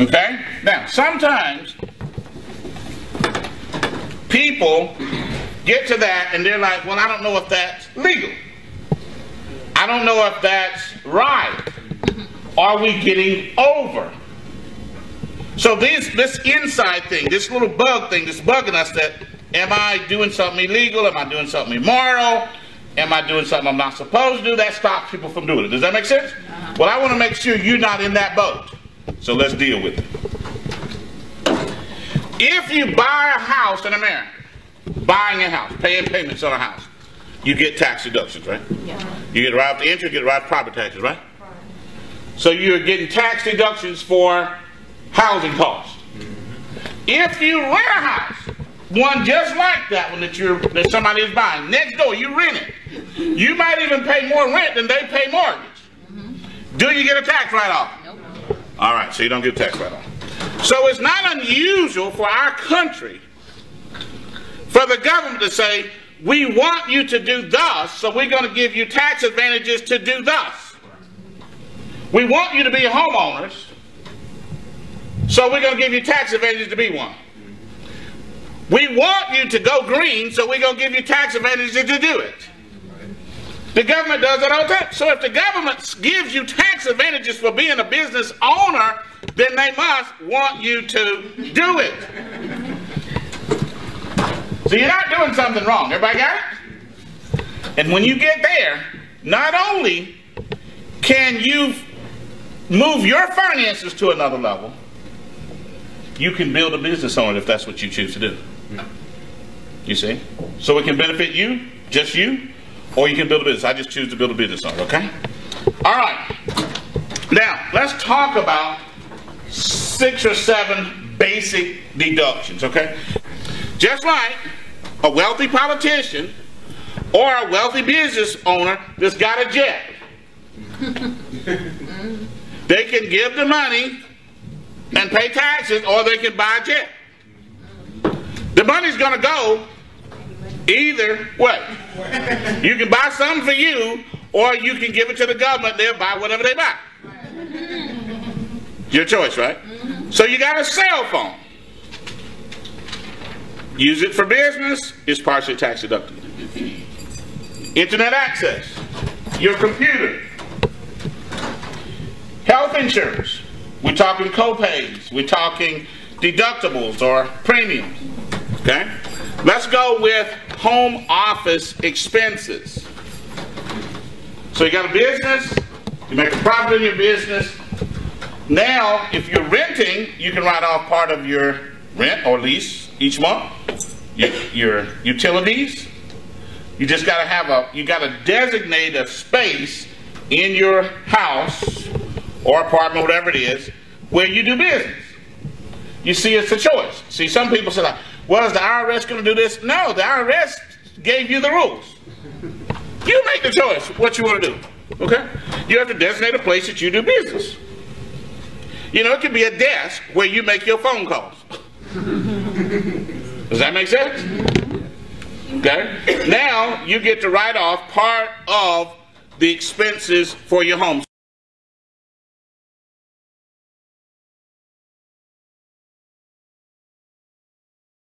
Okay? Now, sometimes people get to that and they're like, well, I don't know if that's legal. I don't know if that's right. Are we getting over? So this inside thing, this little bug thing that's bugging us, that am I doing something illegal? Am I doing something immoral? Am I doing something I'm not supposed to do? That stops people from doing it. Does that make sense? Uh-huh. Well, I want to make sure you're not in that boat. So let's deal with it. If you buy a house in America, buying a house, paying payments on a house, you get tax deductions, right? Yeah. You get arrived at the interest, you get arrived at property taxes, right? Right. So you're getting tax deductions for housing costs. If you rent a house, one just like that one that somebody is buying next door, you rent it. You might even pay more rent than they pay mortgage. Mm-hmm. Do you get a tax write-off? Nope. All right, so you don't get a tax write-off. So it's not unusual for our country for the government to say, we want you to do thus, so we're going to give you tax advantages to do thus. We want you to be homeowners, so we're going to give you tax advantages to be one. We want you to go green, so we're going to give you tax advantages to do it. The government does that all the time. So if the government gives you tax advantages for being a business owner, then they must want you to do it. So you're not doing something wrong. Everybody got it? And when you get there, not only can you move your finances to another level, you can build a business on it if that's what you choose to do. You see? So it can benefit you, just you, or you can build a business. I just choose to build a business on it, okay? All right. Now, let's talk about 6 or 7 basic deductions, okay? Just like a wealthy politician or a wealthy business owner that's got a jet. They can give the money and pay taxes, or they can buy a jet. The money's going to go either way. You can buy some for you, or you can give it to the government. They'll buy whatever they buy. Your choice, right? So you got a cell phone. Use it for business. It's partially tax deductible. Internet access. Your computer. Health insurance. We're talking co-pays. We're talking deductibles or premiums. Okay? Let's go with home office expenses. So you got a business, you make a profit in your business. Now, if you're renting, you can write off part of your rent or lease each month, your utilities. You just gotta designate a space in your house or apartment, whatever it is, where you do business. You see, it's a choice. See, some people say, like, well, is the IRS going to do this? No, the IRS gave you the rules. You make the choice what you want to do, okay? You have to designate a place that you do business. You know, it could be a desk where you make your phone calls. Does that make sense? Okay? Now, you get to write off part of the expenses for your home.